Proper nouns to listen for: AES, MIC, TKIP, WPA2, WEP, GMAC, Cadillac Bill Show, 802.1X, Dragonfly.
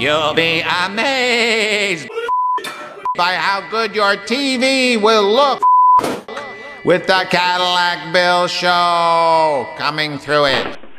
You'll be amazed by how good your TV will look with the Cadillac Bill Show coming through it.